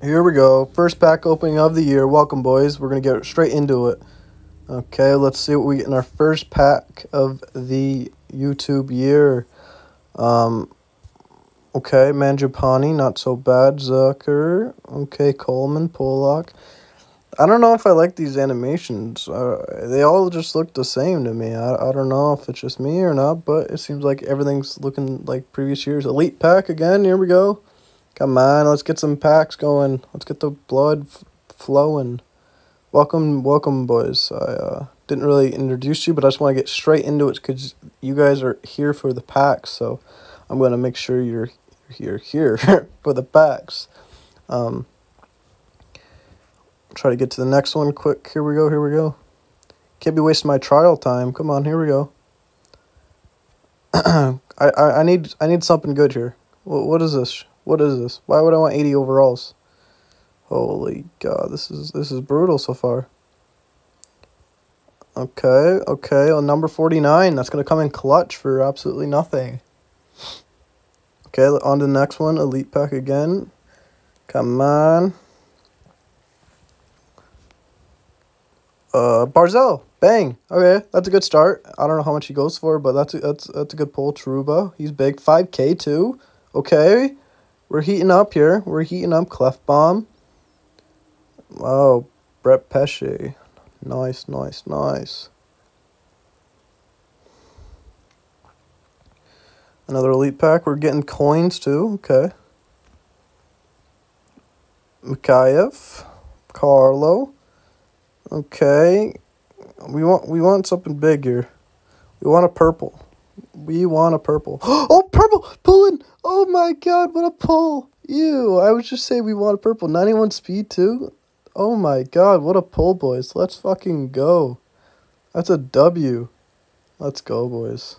Here we go. First pack opening of the year. Welcome, boys. We're going to get straight into it. Okay, let's see what we get in our first pack of the YouTube year. Okay, Manjapani, not so bad. Zucker. Okay, Coleman, Pollock. I don't know if I like these animations. They all just look the same to me. I don't know if it's just me or not, but it seems like everything's looking like previous years. Elite pack again. Here we go. Come on, let's get some packs going. Let's get the blood flowing. Welcome, boys. I didn't really introduce you, but I just want to get straight into it because you guys are here for the packs, so I'm going to make sure you're here for the packs. Try to get to the next one quick. Here we go. Can't be wasting my trial time. Come on, here we go. I need something good here. What is this? What is this? Why would I want 80 overalls? Holy God, this is brutal so far. Okay, on number 49. That's going to come in clutch for absolutely nothing. Okay, on to the next one. Elite pack again. Come on. Barzell. Bang. Okay, that's a good start. I don't know how much he goes for, but that's a good pull. Truba. He's big. 5K too. Okay. We're heating up here. We're heating up. Clef Bomb. Wow. Brett Pesce. Nice. Another elite pack. We're getting coins too. Okay. Mikhaev. Carlo. Okay. We want something big here. We want a purple. Oh, purple! Pulling! Oh my God, what a pull! Ew, I was just saying we want a purple. 91 speed, too? Oh my God, what a pull, boys. Let's fucking go. That's a W. Let's go, boys.